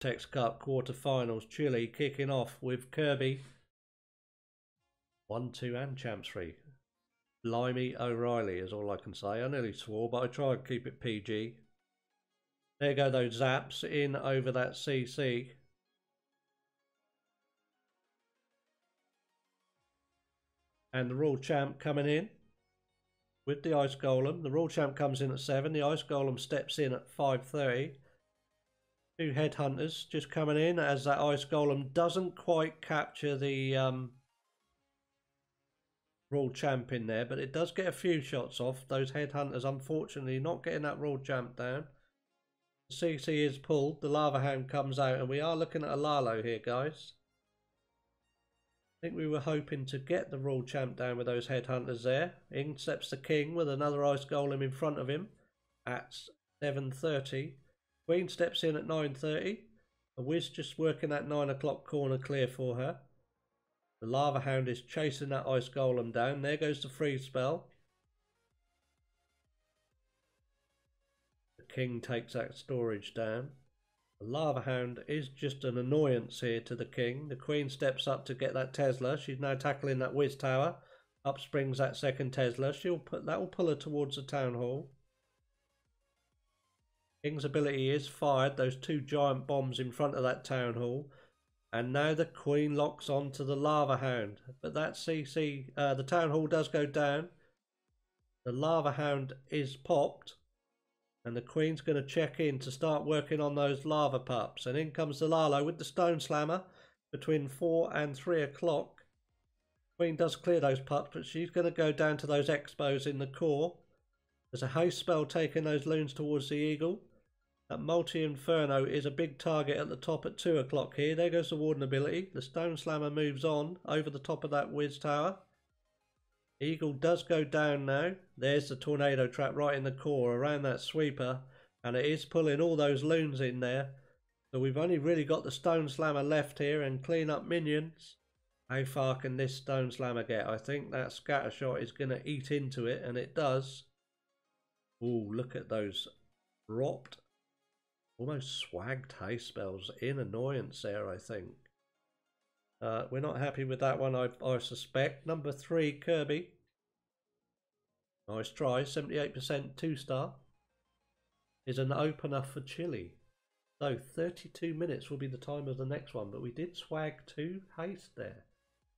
Tex Cup quarterfinals. Chile kicking off with Kirby. 1-2 and champs 3. Blimey O'Reilly is all I can say. I nearly swore, but I try and keep it PG. There go those zaps in over that CC. And the Raw Champ coming in with the Ice Golem. The Raw Champ comes in at 7. The Ice Golem steps in at 5:30. Two Headhunters just coming in as that Ice Golem doesn't quite capture the Raw Champ in there, but it does get a few shots off. Those Headhunters unfortunately not getting that Raw Champ down. CC is pulled, the Lava Hound comes out, and we are looking at Alalo here, guys. I think we were hoping to get the Royal Champ down with those Headhunters there. In steps the King with another Ice Golem in front of him at 7:30. Queen steps in at 9:30. The Wiz just working that 9 o'clock corner clear for her. The Lava Hound is chasing that Ice Golem down. There goes the freeze spell. King takes that storage down. The Lava Hound is just an annoyance here to the King. The Queen steps up to get that Tesla. She's now tackling that Wiz Tower. Up springs that second Tesla. That will pull her towards the Town Hall. King's ability is fired. Those two giant bombs in front of that Town Hall. And now the Queen locks on to the Lava Hound. But that CC, the Town Hall does go down. The Lava Hound is popped. And the Queen's going to check in to start working on those lava pups. And in comes the Lalo with the Stone Slammer between 4 and 3 o'clock. Queen does clear those pups, but she's going to go down to those Expos in the core. There's a haste spell taking those loons towards the Eagle. That Multi-Inferno is a big target at the top at 2 o'clock here. There goes the Warden ability. The Stone Slammer moves on over the top of that Wiz Tower. Eagle does go down now. There's the tornado trap right in the core around that sweeper, and it is pulling all those loons in there. So we've only really got the Stone Slammer left here and clean up minions. How far can this Stone Slammer get? I think that scatter shot is going to eat into it, and it does. Ooh, look at those dropped, almost swagged haste spells in annoyance there, I think. We're not happy with that one, I suspect. Number 3, Kirby. Nice try. 78% 2-star. Is an opener for Chile. So 32 minutes will be the time of the next one. But we did swag 2 haste there.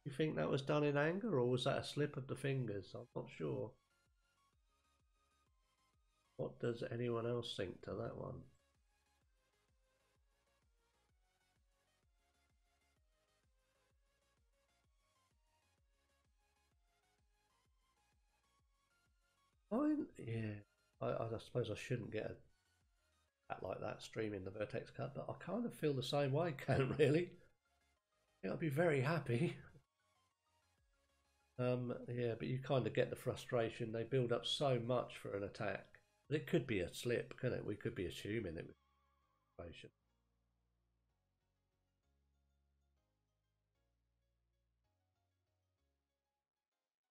Do you think that was done in anger, or was that a slip of the fingers? I'm not sure. What does anyone else think to that one? Yeah, I suppose I shouldn't get a like that streaming the Vertex Cup, but I kind of feel the same way, Cam, really. I think I'd be very happy. Yeah, but you kind of get the frustration. They build up so much for an attack. But it could be a slip, couldn't it? We could be assuming it was frustration.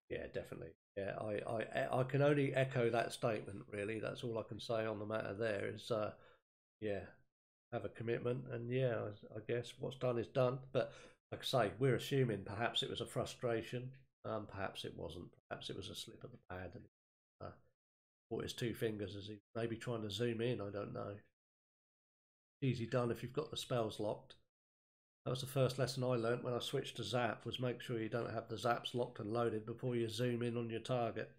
Yeah, definitely. Yeah, I can only echo that statement, really. That's all I can say on the matter there is, yeah, have a commitment. And yeah, I guess what's done is done. But like I say, we're assuming perhaps it was a frustration. Perhaps it wasn't. Perhaps it was a slip of the pad. And, or his two fingers as he maybe trying to zoom in. I don't know. Easy done if you've got the spells locked. That was the first lesson I learnt when I switched to zap, was make sure you don't have the zaps locked and loaded before you zoom in on your target,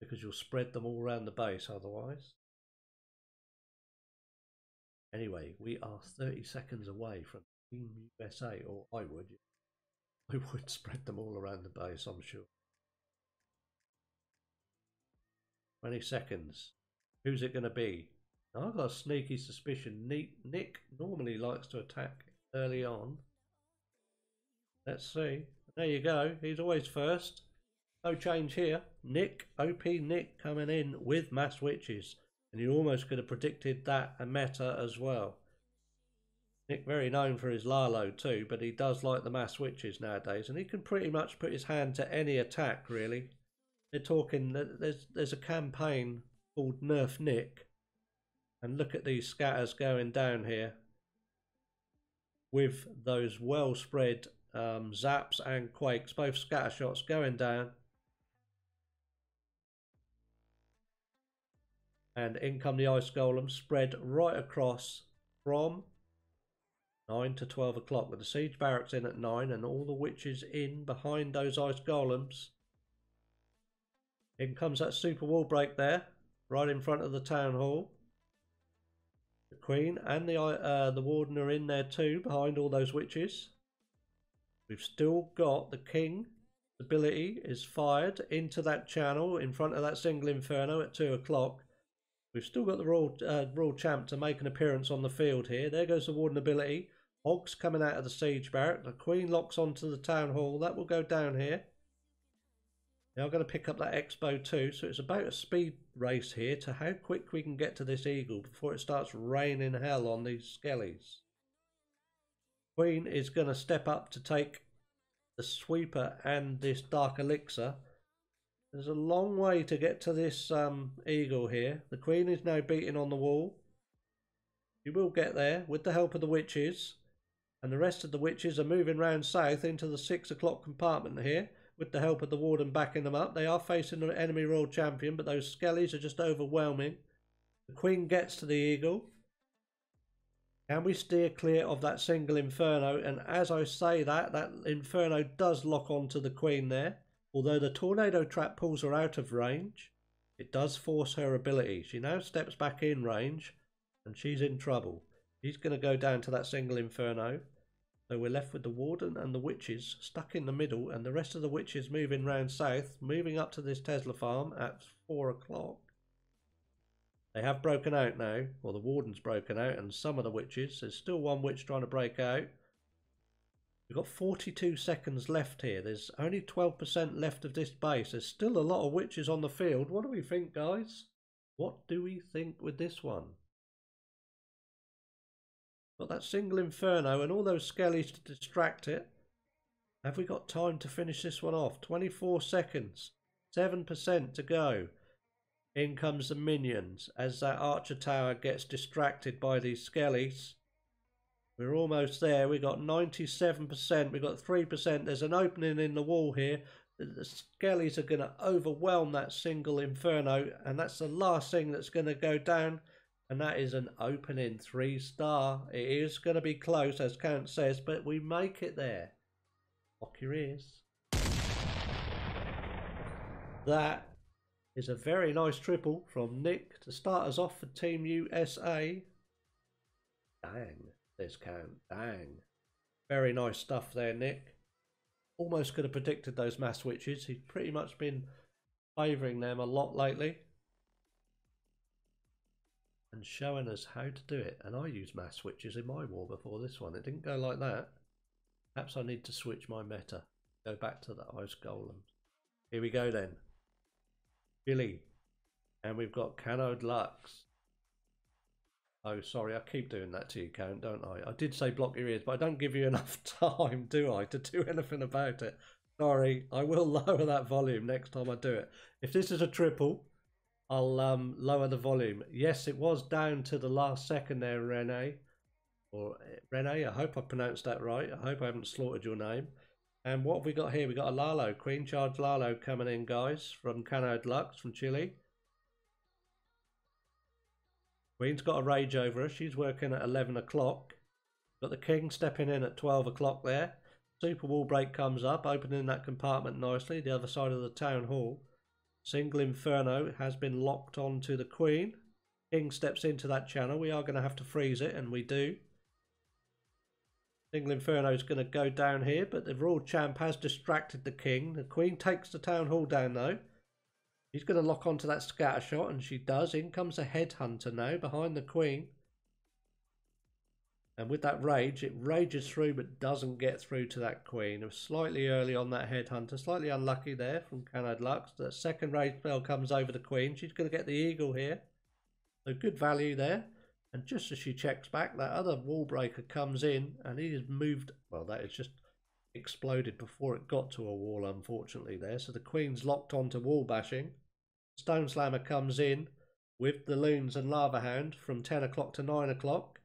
because you'll spread them all around the base otherwise. Anyway, we are 30 seconds away from Team USA, or I would spread them all around the base, I'm sure. 20 seconds. Who's it going to be? Now, I've got a sneaky suspicion Nick normally likes to attack early on. Let's see. There you go. He's always first. No change here. Nick, OP Nick coming in with Mass Witches. And you almost could have predicted that a meta as well. Nick very known for his Lalo too, but he does like the Mass Witches nowadays. And he can pretty much put his hand to any attack, really. They're talking, there's a campaign called Nerf Nick. And look at these scatters going down here. with those well spread zaps and quakes, both scatter shots going down. And in come the ice golem, spread right across from 9 to 12 o'clock, with the siege barracks in at 9 and all the witches in behind those ice golems. In comes that super wall break there, right in front of the town hall. The queen and the warden are in there too, behind all those witches. We've still got the king. Ability is fired into that channel in front of that single inferno at 2 o'clock. We've still got the Royal Champ to make an appearance on the field here. There goes the Warden ability. Hogs coming out of the siege barrack. The Queen locks onto the Town Hall. That will go down here. Now I'm going to pick up that Expo too. So it's about a speed race here to how quick we can get to this Eagle before it starts raining hell on these skellies. Queen is going to step up to take the Sweeper and this Dark Elixir. There's a long way to get to this eagle here. The queen is now beating on the wall. She will get there with the help of the witches. And the rest of the witches are moving round south into the 6 o'clock compartment here with the help of the warden backing them up. They are facing the enemy royal champion, but those skellies are just overwhelming. The queen gets to the eagle. Can we steer clear of that single inferno? And as I say that, that inferno does lock onto the queen there. Although the tornado trap pulls her out of range, it does force her ability. She now steps back in range and she's in trouble. She's going to go down to that single inferno. So we're left with the warden and the witches stuck in the middle, and the rest of the witches moving round south, moving up to this Tesla farm at 4 o'clock. They have broken out now, or the warden's broken out and some of the witches. There's still one witch trying to break out. We've got 42 seconds left here. There's only 12% left of this base. There's still a lot of witches on the field. What do we think, guys? What do we think with this one? Got that single inferno and all those skellies to distract it. Have we got time to finish this one off? 24 seconds. 7% to go. In comes the minions as that archer tower gets distracted by these skellies. We're almost there. We've got 97%. We've got 3%. There's an opening in the wall here. The skellies are going to overwhelm that single inferno. And that's the last thing that's going to go down. And that is an opening 3-star. It is going to be close, as Count says, but we make it there. Lock your ears. That is a very nice triple from Nick to start us off for Team USA. Dang. This count, dang. Very nice stuff there, Nick. Almost could have predicted those mass witches. He's pretty much been favouring them a lot lately. And showing us how to do it. And I used mass witches in my war before this one. It didn't go like that. Perhaps I need to switch my meta. Go back to the ice golems. Here we go then. Billy. And we've got Canode Lux. Oh, sorry, I keep doing that to you, Count, don't I? I did say block your ears, but I don't give you enough time, do I, to do anything about it? Sorry, I will lower that volume next time I do it. If this is a triple, I'll lower the volume. Yes, it was down to the last second there, Rene. Or Rene, I hope I pronounced that right. I hope I haven't slaughtered your name. And what have we got here? We've got a Lalo, Queen Charge Lalo coming in, guys, from Canode Lux, from Chile. Queen's got a rage over her. She's working at 11 o'clock. Got the king stepping in at 12 o'clock there. Super wall break comes up, opening that compartment nicely, the other side of the town hall. Single inferno has been locked onto the queen. King steps into that channel. We are going to have to freeze it, and we do. Single inferno is going to go down here, but the royal champ has distracted the king. The queen takes the town hall down though. She's going to lock onto that scatter shot, and she does. In comes a headhunter now behind the queen. And with that rage, it rages through but doesn't get through to that queen. It was slightly early on that headhunter. Slightly unlucky there from Canode Lux. That second rage spell comes over the queen. She's going to get the eagle here. So good value there. And just as she checks back, that other wall breaker comes in, and he has moved. Well, that is just exploded before it got to a wall, unfortunately, there. So the queen's locked onto wall bashing. Stone Slammer comes in with the Loons and Lava Hound from 10 o'clock to 9 o'clock.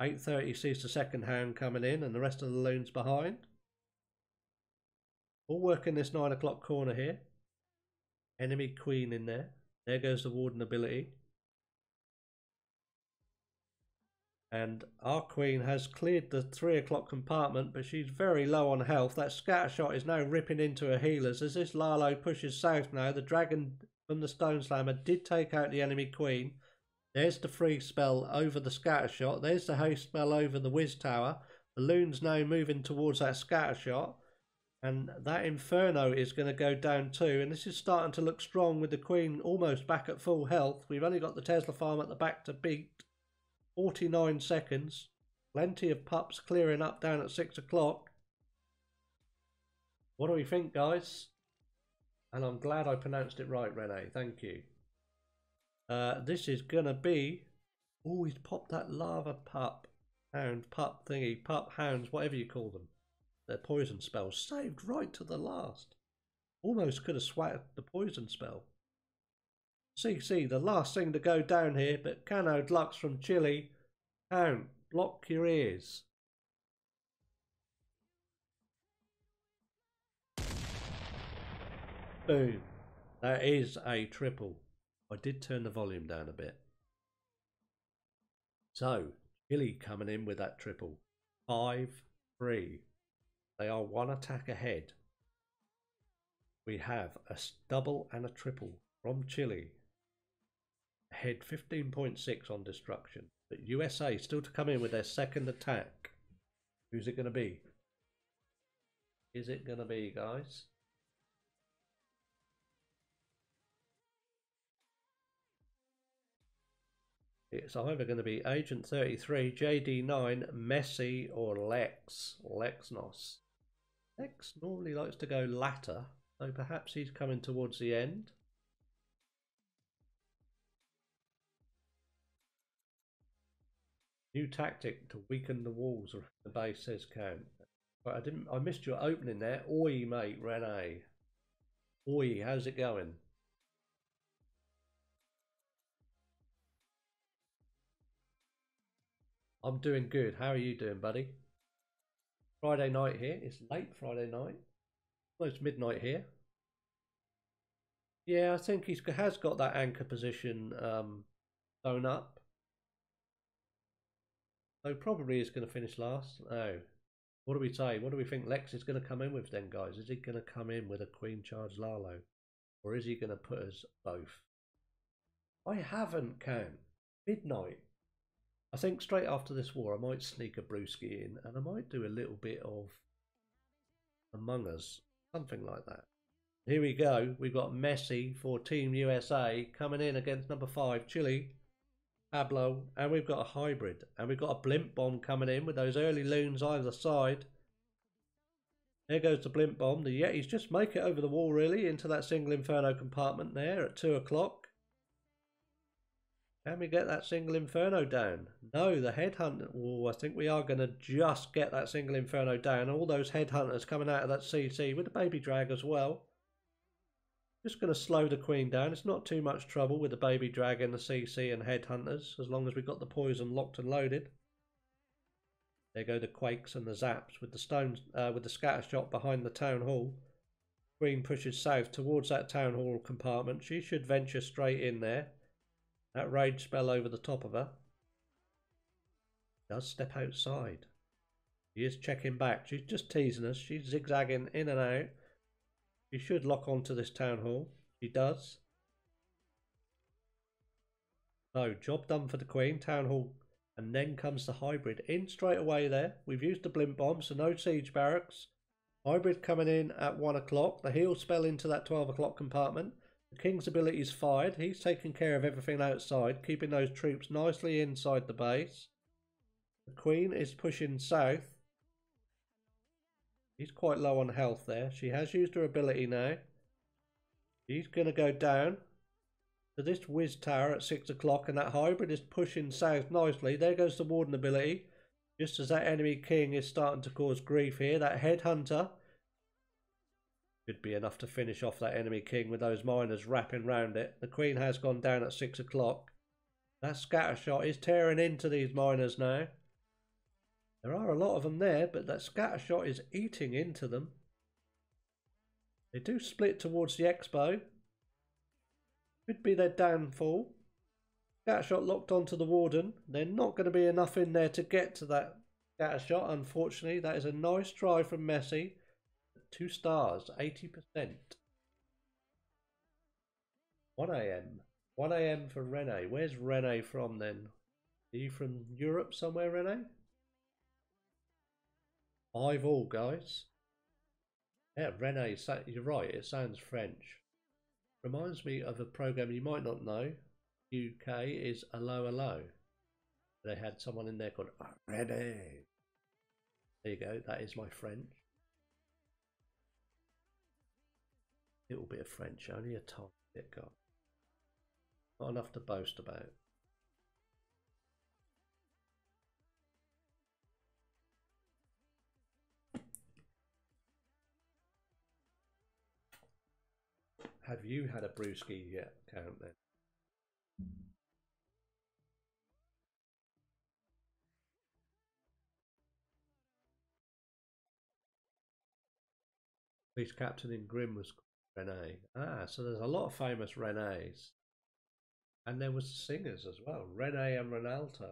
830 sees the second hand coming in and the rest of the loons behind. All working this 9 o'clock corner here. Enemy queen in there. There goes the warden ability. And our queen has cleared the 3 o'clock compartment, but she's very low on health. That scatter shot is now ripping into her healers. As this Lalo pushes south now, the dragon from the Stone Slammer did take out the enemy queen. There's the free spell over the scatter shot. There's the haste spell over the Wiz Tower. The loon's now moving towards that scatter shot. And that Inferno is going to go down too. And this is starting to look strong with the queen almost back at full health. We've only got the Tesla farm at the back to beat. 49 seconds. Plenty of pups clearing up down at 6 o'clock. What do we think, guys? And I'm glad I pronounced it right, Rene. Thank you. This is going to be... Oh, he's popped that lava pup. Hound, pup thingy, pup hounds, whatever you call them. Their poison spell saved right to the last. Almost could have swatted the poison spell. CC, the last thing to go down here, but Cano Deluxe from Chile. Hound, block your ears. Boom. That is a triple. I did turn the volume down a bit. So, Chile coming in with that triple. 5-3. They are 1 attack ahead. We have a double and a triple from Chile. Ahead 15.6 on destruction. But USA still to come in with their second attack. Who's it going to be? Is it going to be, guys? It's either going to be Agent 33, JD9, Messi or Lex. Lexnos. Lex normally likes to go latter, so perhaps he's coming towards the end. New tactic to weaken the walls around the base, says Count. But I missed your opening there. Oi, mate, Rene. Oi, how's it going? I'm doing good. How are you doing, buddy? Friday night here. It's late Friday night. Almost midnight here. Yeah, I think he has got that anchor position sewn up. So probably is going to finish last. No. What do we say? What do we think Lex is going to come in with then, guys? Is he going to come in with a Queen Charge Lalo? Or is he going to put us both? I haven't, Cam. Midnight. I think straight after this war I might sneak a brewski in and I might do a little bit of Among Us, something like that. Here we go, we've got Messi for Team USA coming in against number 5, Chile, Pablo, and we've got a hybrid and we've got a blimp bomb coming in with those early loons either side. There goes the blimp bomb, the Yetis just make it over the wall really into that single Inferno compartment there at 2 o'clock. Can we get that single Inferno down? No, the headhunter... Oh, I think we are going to just get that single Inferno down. All those headhunters coming out of that CC with the baby drag as well. Just going to slow the queen down. It's not too much trouble with the baby drag and the CC and headhunters as long as we've got the poison locked and loaded. There go the quakes and the zaps with the stones, with the scatter shot behind the town hall. Queen pushes south towards that town hall compartment. She should venture straight in there. That rage spell over the top of her. Does step outside. She is checking back. She's just teasing us. She's zigzagging in and out. She should lock onto this town hall. She does. So, job done for the Queen. Town hall. And then comes the hybrid. In straight away there. We've used the blimp bomb, so no siege barracks. Hybrid coming in at 1 o'clock. The heal spell into that 12 o'clock compartment. The King's ability is fired. He's taking care of everything outside, keeping those troops nicely inside the base. The Queen is pushing south. She's quite low on health there. She has used her ability now. She's going to go down to this Wiz Tower at 6 o'clock, and that hybrid is pushing south nicely. There goes the Warden ability. Just as that enemy King is starting to cause grief here, that Headhunter... Should be enough to finish off that enemy king with those miners wrapping round it. The queen has gone down at 6 o'clock. That scatter shot is tearing into these miners now. There are a lot of them there, but that scattershot is eating into them. They do split towards the expo. Could be their downfall. Scattershot locked onto the warden. They're not going to be enough in there to get to that scattershot, unfortunately. That is a nice try from Messi. 2 stars, 80%. 1 AM. 1 AM for Rene. Where's Rene from then? Are you from Europe somewhere, Rene? 5 all, guys. Yeah, Rene, you're right, it sounds French. Reminds me of a program you might not know. UK is Allo Allo. They had someone in there called Rene. There you go, that is my French. Little bit of French, only a tiny bit, guys. Not enough to boast about. Have you had a brewski yet, Count, then? Police captain in Grimm was called Rene. Ah, so there's a lot of famous Renes. And there was singers as well, Rene and Ronaldo.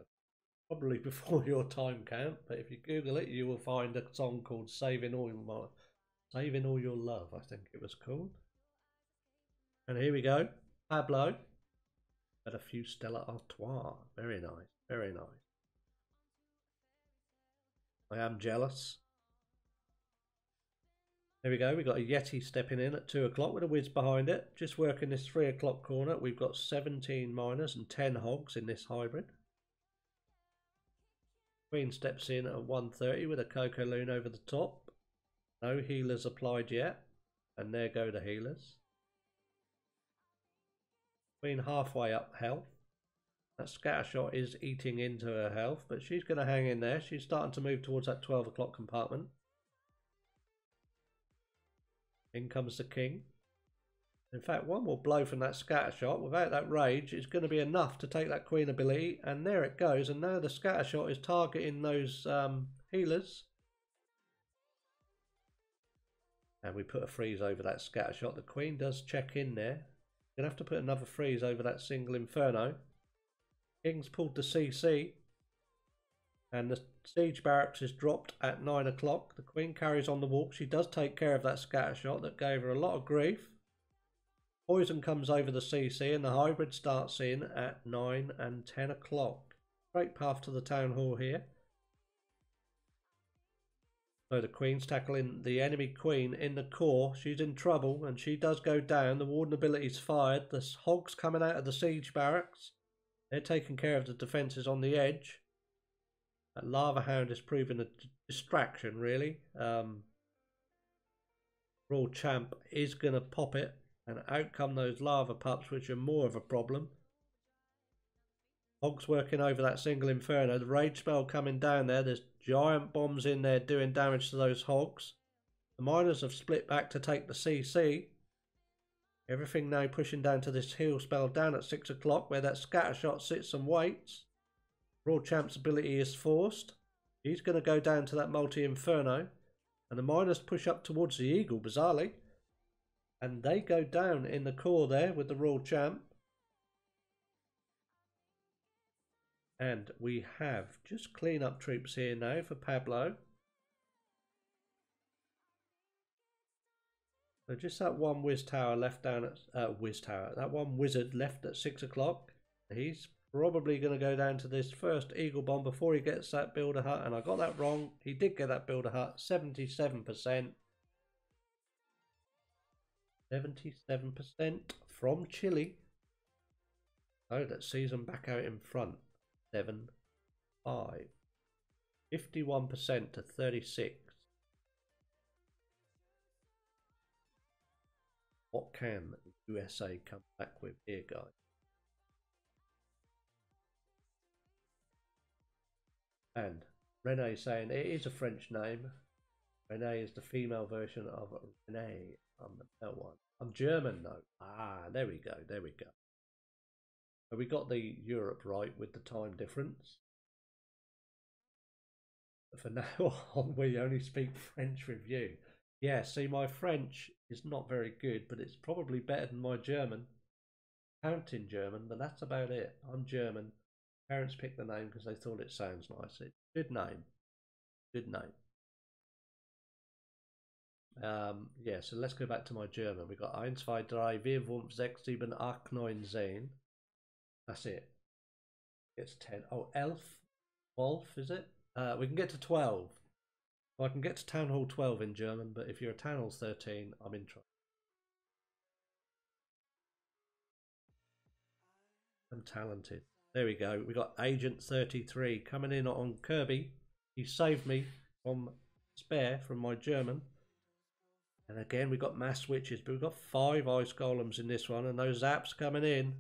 Probably before your time, Count, but if you Google it, you will find a song called Saving All Your Love, I think it was called. And here we go, Pablo. Had a few Stella Artois. Very nice, very nice. I am jealous. There we go, we've got a Yeti stepping in at 2 o'clock with a whiz behind it. Just working this 3 o'clock corner. We've got 17 miners and 10 hogs in this hybrid. Queen steps in at 1:30 with a Coco Loon over the top. No healers applied yet. And there go the healers. Queen halfway up health. That scattershot is eating into her health, but she's going to hang in there. She's starting to move towards that 12 o'clock compartment. In comes the king. In fact, one more blow from that scattershot without that rage is going to be enough to take that queen ability, and there it goes. And now the scattershot is targeting those healers. And we put a freeze over that scattershot. The queen does check in there. Gonna have to put another freeze over that single inferno. King's pulled the CC, and the siege barracks is dropped at 9 o'clock. The queen carries on the walk. She does take care of that scattershot that gave her a lot of grief. Poison comes over the CC, and the hybrid starts in at 9 and 10 o'clock. Straight path to the town hall here. So the queen's tackling the enemy queen in the core. She's in trouble, and she does go down. The warden ability's fired. The hogs coming out of the siege barracks. They're taking care of the defences on the edge. That lava hound is proving a distraction, really. Royal Champ is going to pop it, and out come those lava pups, which are more of a problem. Hogs working over that single inferno. The rage spell coming down there. There's giant bombs in there doing damage to those hogs. The miners have split back to take the CC. Everything now pushing down to this heal spell down at 6 o'clock where that scattershot sits and waits. Royal Champ's ability is forced. He's going to go down to that multi-inferno. And the miners push up towards the eagle, bizarrely. And they go down in the core there with the Royal Champ. And we have just clean-up troops here now for Pablo. So just that one Wiz Tower left down at... that one Wizard left at 6 o'clock. He's probably going to go down to this first Eagle Bomb before he gets that Builder Hut. And I got that wrong. He did get that Builder Hut. 77%. 77% from Chile. So that sees them back out in front. 7-5. 51% to 36. What can the USA come back with here, guys? And Rene saying it is a French name. Rene is the female version of Rene. I'm the male one. I'm German though. Ah, there we go. There we go. So we got the Europe right with the time difference. for now on we only speak French with you. Yeah, see, my French is not very good, but it's probably better than my German. Counting German, but that's about it. I'm German. Parents picked the name because they thought it sounds nice. It's a good name. Good name. Yeah, so let's go back to my German. We've got 1, 2, 3, 4, 5, 6, 7, 8, 9, 10. That's it. It's 10. Oh, Elf. Wolf, is it? We can get to 12. Well, I can get to Town Hall 12 in German, but if you're a Town Hall 13, I'm in trouble. I'm talented. There we go. We got Agent 33 coming in on Kirby. He saved me from Spare from my German. And again, we got mass witches, but we've got 5 ice golems in this one, and those zaps coming in.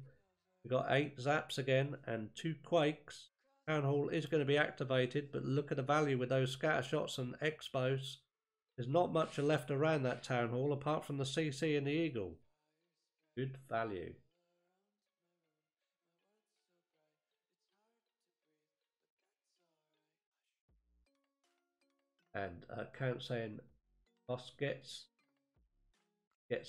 We've got 8 zaps again, and 2 quakes. Town Hall is going to be activated, but look at the value with those scatter shots and expos. There's not much left around that Town Hall, apart from the CC and the Eagle. Good value. And Count saying, boss gets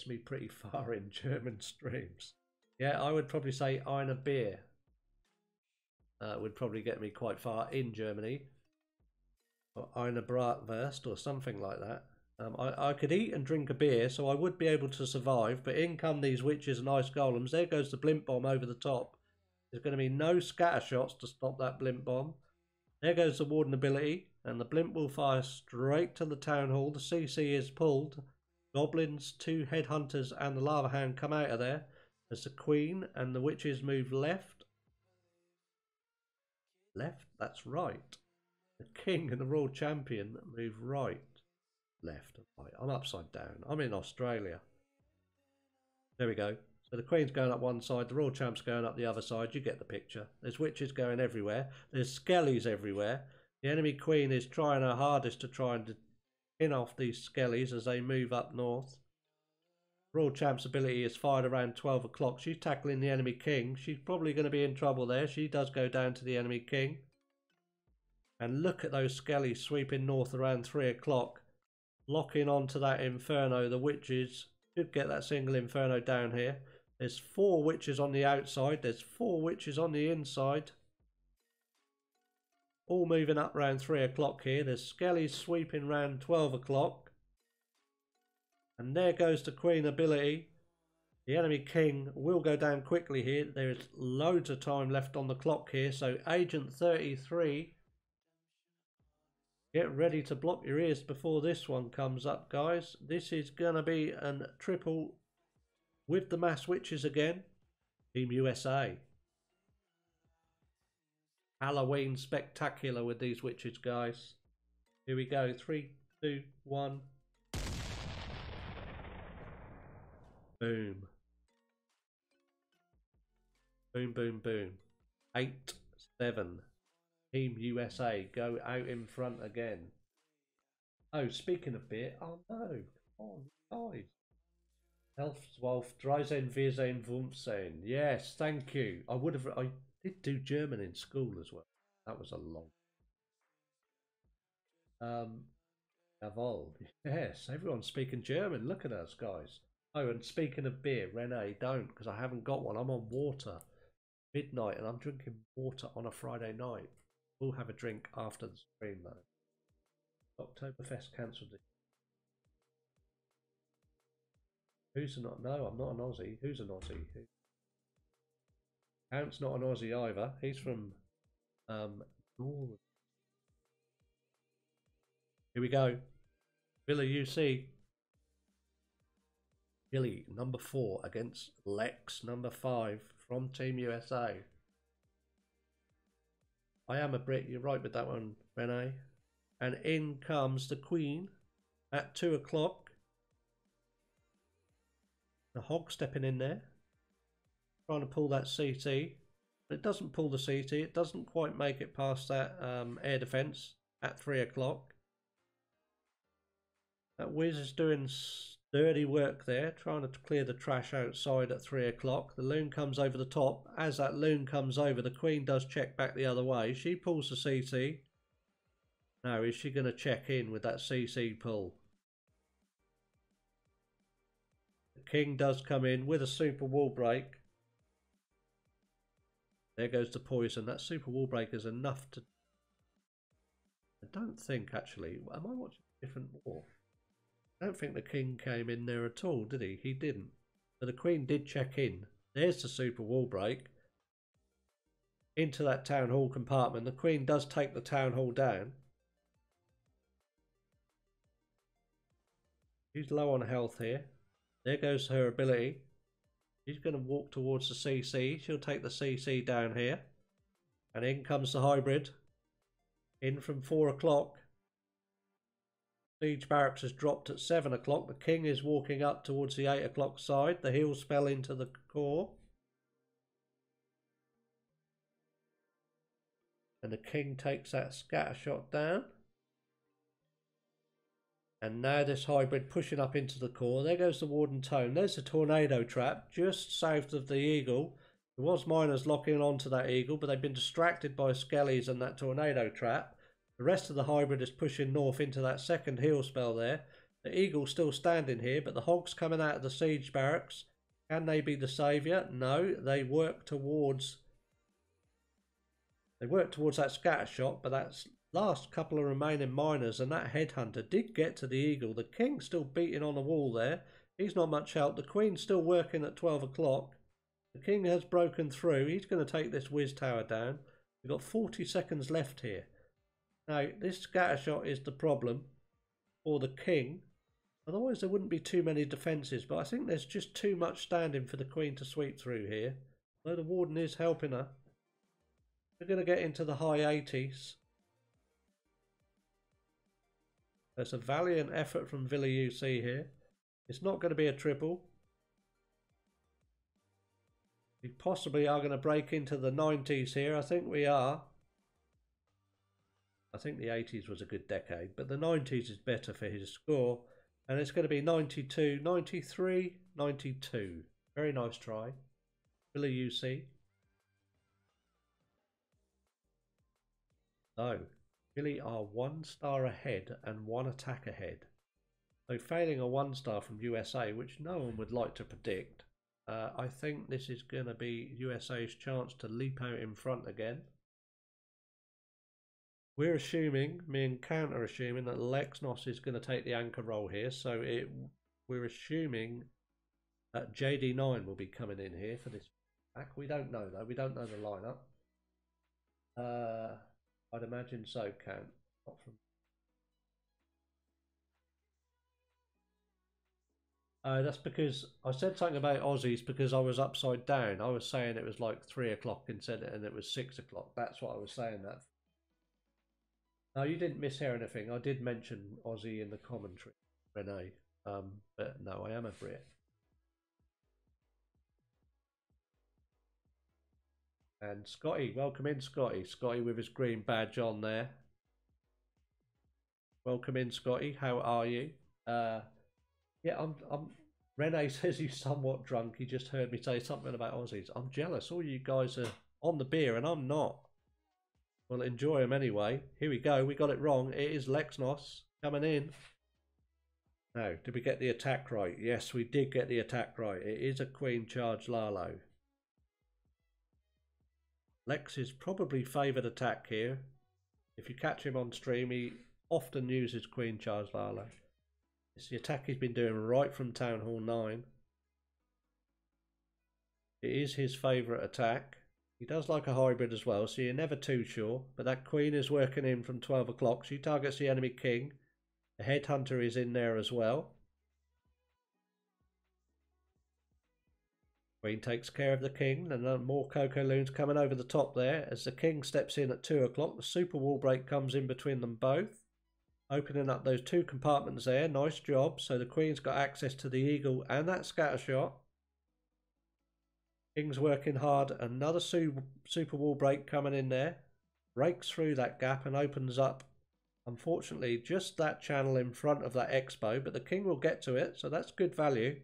me pretty far in German streams. Yeah, I would probably say eine Bier. Would probably get me quite far in Germany, or eine Bratwurst or something like that. I could eat and drink a beer, so I would be able to survive, but in come these witches and ice golems. There goes the blimp bomb over the top. There's going to be no scatter shots to stop that blimp bomb. There goes the warden ability, and the blimp will fire straight to the Town Hall. The CC is pulled. Goblins, 2 headhunters and the lava hound come out of there. There's the queen, and the witches move left. Left, that's right. The king and the royal champion move right, left, right. I'm upside down. I'm in Australia. There we go. So the queen's going up one side, the royal champ's going up the other side. You get the picture. There's witches going everywhere. There's skellies everywhere. The enemy queen is trying her hardest to try and pin off these skellies as they move up north. Royal Champ's ability is fired around 12 o'clock. She's tackling the enemy king. She's probably going to be in trouble there. She does go down to the enemy king. And look at those skellies sweeping north around 3 o'clock. Locking onto that inferno. The witches should get that single inferno down here. There's 4 witches on the outside. There's 4 witches on the inside. All moving up around 3 o'clock here. There's skellies sweeping around 12 o'clock. And there goes the queen ability. The enemy king will go down quickly here. There is loads of time left on the clock here. So Agent 33, get ready to block your ears before this one comes up, guys. This is going to be a triple with the mass witches again. Team USA. Halloween spectacular with these witches, guys. Here we go. 3, 2, 1. Boom. Boom, boom, boom. 8-7. Team USA go out in front again. Oh, speaking of beer. Oh, no. Oh, guys. Elf, Wolf, 13, 14, 15. Yes, thank you. I did do German in school as well. That was a long. Jawohl. Yes, everyone's speaking German. Look at us, guys. Oh, and speaking of beer, Renee, don't, because I haven't got one. I'm on water. Midnight, and I'm drinking water on a Friday night. We'll have a drink after the stream, though. Oktoberfest cancelled it. Who's not? No, I'm not an Aussie. Who's an Aussie? Who? Count's not an Aussie either. He's from Northern. Here we go. Villa UC. Billy, number 4, against Lex, number 5, from Team USA. I am a Brit, you're right with that one, Renee. And in comes the Queen at 2 o'clock. The Hog stepping in there, trying to pull that CT. But it doesn't pull the CT, it doesn't quite make it past that air defense at 3 o'clock. That Wiz is doing dirty work there, trying to clear the trash outside at 3 o'clock. The loon comes over the top. As that loon comes over, the queen does check back the other way. She pulls the CT. Now, is she going to check in with that CC pull? The king does come in with a super wall break. There goes the poison. That super wall break is enough to... I don't think, actually... Am I watching a different war? I don't think the king came in there at all, did he? He didn't. But the queen did check in. There's the super wall break. Into that town hall compartment. The queen does take the town hall down. She's low on health here. There goes her ability. She's going to walk towards the CC. She'll take the CC down here. And in comes the hybrid. In from 4 o'clock. Siege barracks has dropped at 7 o'clock. The king is walking up towards the 8 o'clock side. The heels fell into the core. And the king takes that scatter shot down. And now this hybrid pushing up into the core. There goes the warden tone. There's a tornado trap just south of the eagle. There was miners locking onto that eagle, but they've been distracted by skellies and that tornado trap. The rest of the hybrid is pushing north into that second heal spell there. The eagle's still standing here, but the hog's coming out of the siege barracks. Can they be the saviour? No, they work towards... They work towards that scatter shot, but that last couple of remaining miners and that headhunter did get to the eagle. The king's still beating on the wall there. He's not much help. The queen's still working at 12 o'clock. The king has broken through. He's going to take this whiz tower down. We've got 40 seconds left here. Now, this scatter shot is the problem for the king. Otherwise, there wouldn't be too many defences, but I think there's just too much standing for the queen to sweep through here. Though the warden is helping her. We're going to get into the high 80s. There's a valiant effort from Villa UC here. It's not going to be a triple. We possibly are going to break into the 90s here. I think we are. I think the 80s was a good decade, but the 90s is better for his score. And it's going to be 92, 93, 92. Very nice try. Villa UC. So, Billy are 1 star ahead and 1 attack ahead. So failing a 1 star from USA, which no one would like to predict, I think this is going to be USA's chance to leap out in front again. We're assuming, me and Count are assuming, that Lexnos is going to take the anchor role here. So we're assuming that JD9 will be coming in here for this pack. We don't know though. We don't know the lineup. I'd imagine so, Count. Not from... That's because I said something about Aussies because I was upside down. I was saying it was like 3 o'clock instead, and it was 6 o'clock. That's what I was saying that. No, you didn't mishear anything. I did mention Aussie in the commentary, Renee. But no, I am a Brit. And Scotty, welcome in, Scotty. Scotty with his green badge on there. Welcome in, Scotty. How are you? Yeah, I'm. Rene says he's somewhat drunk. He just heard me say something about Aussies. I'm jealous. All you guys are on the beer, and I'm not. Well, enjoy them anyway. Here we go. We got it wrong. It is Lexnos coming in. Now, did we get the attack right? Yes, we did get the attack right. It is a queen charge Lalo. Lex is probably favoured attack here. If you catch him on stream, he often uses Queen Charge Lalo. It's the attack he's been doing right from Town Hall 9. It is his favourite attack. He does like a hybrid as well, so you're never too sure. But that Queen is working in from 12 o'clock. She targets the enemy King. The Headhunter is in there as well. Queen takes care of the king, and then more Coco Loons coming over the top there. As the king steps in at 2 o'clock, the super wall break comes in between them both. Opening up those 2 compartments there, nice job. So the queen's got access to the eagle and that scatter shot. King's working hard, another super wall break coming in there. Breaks through that gap and opens up, unfortunately, just that channel in front of that expo, but the king will get to it, so that's good value.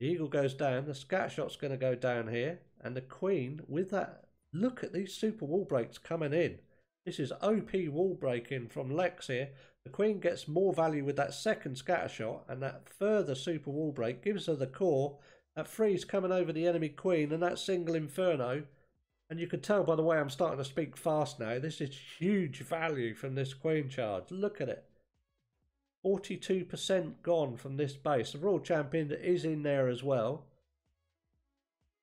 The eagle goes down, the scat shot's going to go down here, and the queen with that, look at these super wall breaks coming in. This is OP wall breaking from Lex here. The queen gets more value with that second scatter shot, and that further super wall break gives her the core. That freeze coming over the enemy queen and that single inferno. And you can tell by the way I'm starting to speak fast now. This is huge value from this queen charge. Look at it. 42% gone from this base. The Royal Champion is in there as well.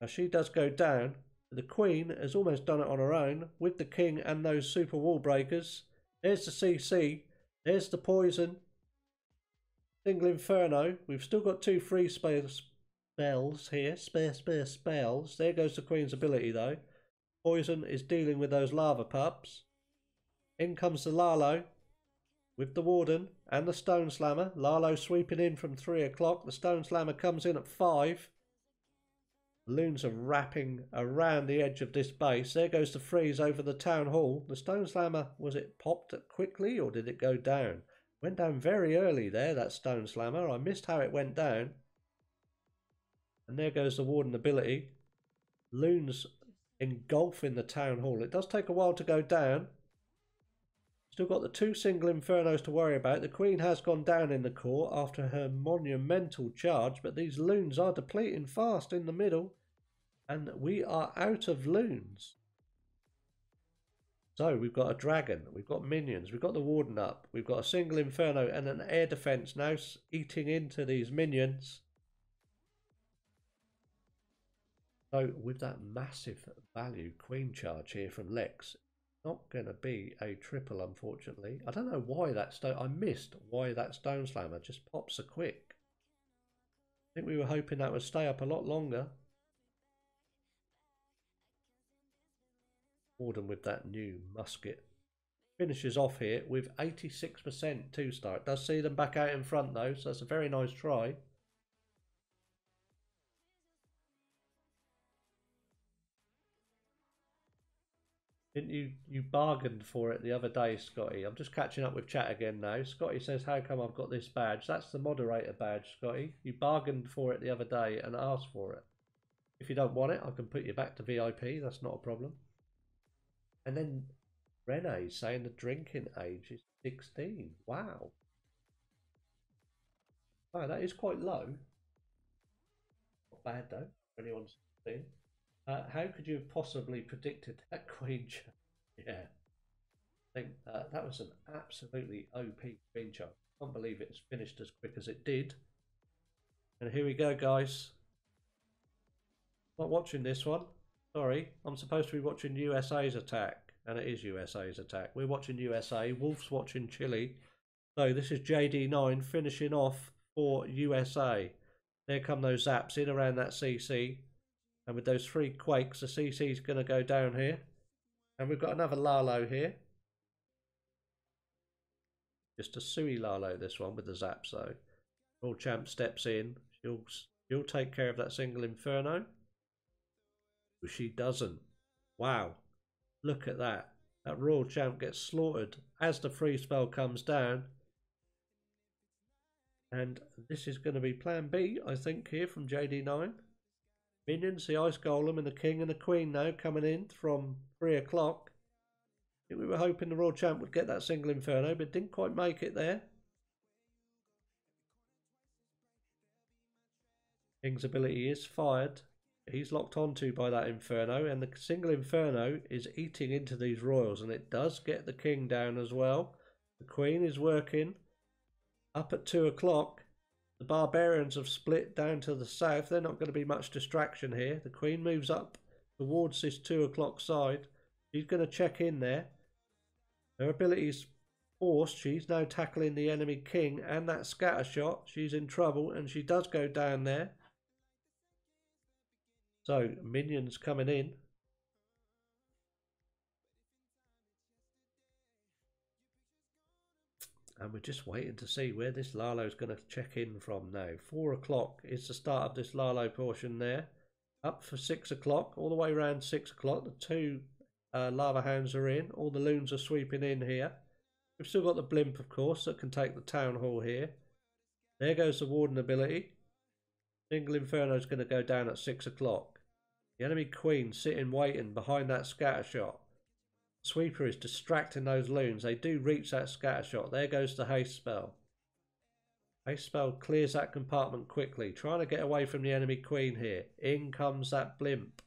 Now she does go down. The queen has almost done it on her own with the king and those super wall breakers. There's the CC. There's the poison. Single inferno. We've still got two free spells here. Spare spells. There goes the queen's ability though. Poison is dealing with those lava pups. In comes the Lalo with the Warden and the Stone Slammer. Lalo sweeping in from 3 o'clock. The Stone Slammer comes in at 5. Loons are wrapping around the edge of this base. There goes the freeze over the town hall. The Stone Slammer, was it popped quickly or did it go down? Went down very early there, that Stone Slammer. I missed how it went down. And there goes the Warden ability. Loons engulfing the town hall. It does take a while to go down. Still got the two single infernos to worry about. The queen has gone down in the core after her monumental charge, but these loons are depleting fast in the middle, and we are out of loons. So we've got a dragon, we've got minions, we've got the Warden up, we've got a single inferno and an air defense now eating into these minions. So with that massive value queen charge here from Lex, not going to be a triple, unfortunately. I don't know why that stone... I missed why that Stone Slammer just pops so quick. I think we were hoping that would stay up a lot longer. Warden with that new musket. Finishes off here with 86% two-star. It does see them back out in front, though, so that's a very nice try. Didn't you bargained for it the other day, Scotty? I'm just catching up with chat again now. Scotty says, how come I've got this badge? That's the moderator badge, Scotty. You bargained for it the other day and asked for it. If you don't want it, I can put you back to VIP. That's not a problem. And then Renee's saying the drinking age is 16. Wow. Wow, that is quite low. Not bad, though, for anyone 16. How could you have possibly predicted that queen charge? Yeah. I think that was an absolutely OP queen charge. I can't believe it's finished as quick as it did. And here we go, guys. Not watching this one. Sorry. I'm supposed to be watching USA's attack. And it is USA's attack. We're watching USA. Wolf's watching Chile. So this is JD9 finishing off for USA. There come those zaps in around that CC. And with those three quakes, the CC's going to go down here. And we've got another Lalo here. Just a Sui Lalo, this one, with the zaps, though. Royal Champ steps in. She'll take care of that single inferno. But she doesn't. Wow. Look at that. That Royal Champ gets slaughtered as the free spell comes down. And this is going to be plan B, I think, here from JD9. Minions, the Ice Golem and the King and the Queen now coming in from 3 o'clock. We were hoping the Royal Champ would get that single inferno, but didn't quite make it there. King's ability is fired. He's locked onto by that inferno, and the single inferno is eating into these royals, and it does get the King down as well. The Queen is working up at 2 o'clock. The barbarians have split down to the south. They're not going to be much distraction here. The queen moves up towards this 2 o'clock side. She's going to check in there. Her ability's forced. She's now tackling the enemy king and that scatter shot. She's in trouble and she does go down there. So minions coming in. And we're just waiting to see where this Lalo is going to check in from now. 4 o'clock is the start of this Lalo portion there. Up for 6 o'clock, all the way around 6 o'clock. The two lava hounds are in. All the loons are sweeping in here. We've still got the blimp, of course, that can take the town hall here. There goes the warden ability. Single inferno is going to go down at 6 o'clock. The enemy queen sitting waiting behind that scatter shot. Sweeper is distracting those loons. They do reach that scatter shot. There goes the haste spell. Haste spell clears that compartment quickly. Trying to get away from the enemy queen here. In comes that blimp.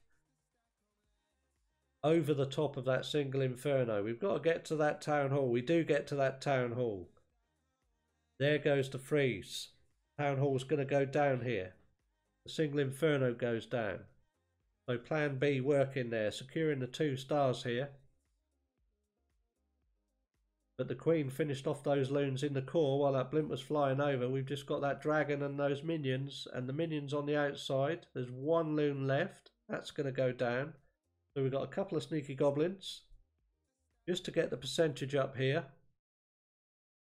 Over the top of that single inferno. We've got to get to that town hall. We do get to that town hall. There goes the freeze. Town hall's going to go down here. The single inferno goes down. So plan B working there. Securing the 2 stars here. But the queen finished off those loons in the core while that blimp was flying over. We've just got that dragon and those minions. And the minions on the outside. There's 1 loon left. That's going to go down. So we've got a couple of sneaky goblins. Just to get the percentage up here.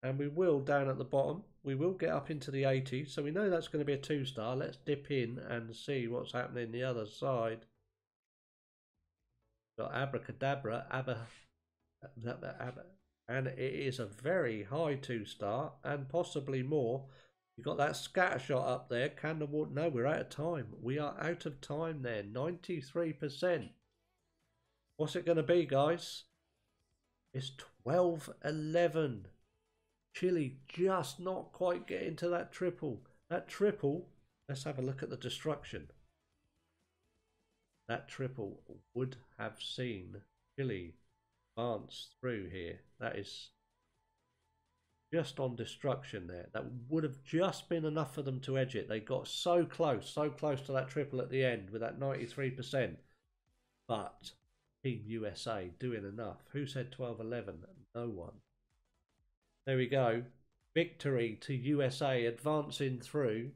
And we will down at the bottom. We will get up into the 80. So we know that's going to be a 2 star. Let's dip in and see what's happening the other side. Got abracadabra. And it is a very high 2 star and possibly more. You've got that scatter shot up there. Can the water? No, we're out of time. We are out of time there. 93%. What's it going to be, guys? It's 12-11. Chile just not quite getting to that triple. That triple, let's have a look at the destruction. That triple would have seen Chile advance through here. That is just on destruction there. That would have just been enough for them to edge it. They got so close to that triple at the end with that 93%. But Team USA doing enough. Who said 12-11? No one. There we go. Victory to USA advancing through.